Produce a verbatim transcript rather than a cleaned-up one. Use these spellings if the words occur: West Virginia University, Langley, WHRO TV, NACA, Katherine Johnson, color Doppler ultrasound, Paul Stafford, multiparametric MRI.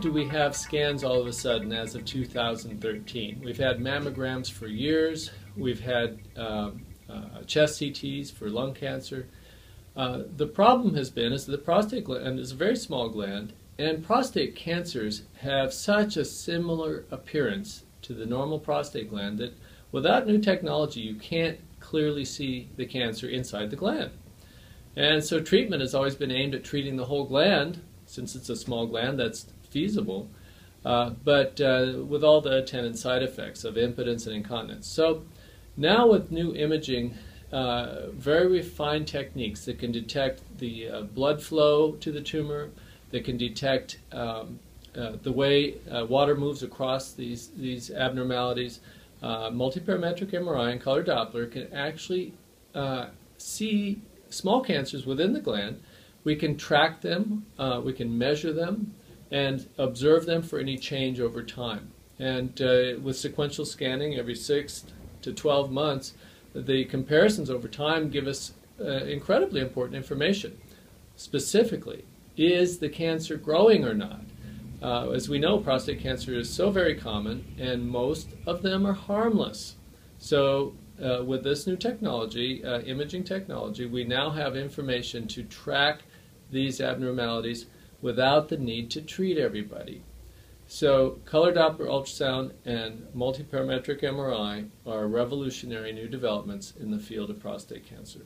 do we have scans all of a sudden as of two thousand thirteen? We've had mammograms for years, we've had uh, uh, chest C Ts for lung cancer. Uh, the problem has been is that the prostate gland is a very small gland, and prostate cancers have such a similar appearance to the normal prostate gland that without new technology you can't clearly see the cancer inside the gland. And so treatment has always been aimed at treating the whole gland. Since it's a small gland, that's feasible, uh, but uh, with all the attendant side effects of impotence and incontinence. So now with new imaging, uh, very refined techniques that can detect the uh, blood flow to the tumor, that can detect um, uh, the way uh, water moves across these, these abnormalities. Uh, multiparametric M R I and color Doppler can actually uh, see small cancers within the gland. We can track them, uh, we can measure them, and observe them for any change over time. And uh, with sequential scanning every six to twelve months, the comparisons over time give us uh, incredibly important information. Specifically, is the cancer growing or not? Uh, as we know, prostate cancer is so very common, and most of them are harmless. So uh, with this new technology, uh, imaging technology, we now have information to track these abnormalities without the need to treat everybody. So color Doppler ultrasound and multiparametric M R I are revolutionary new developments in the field of prostate cancer.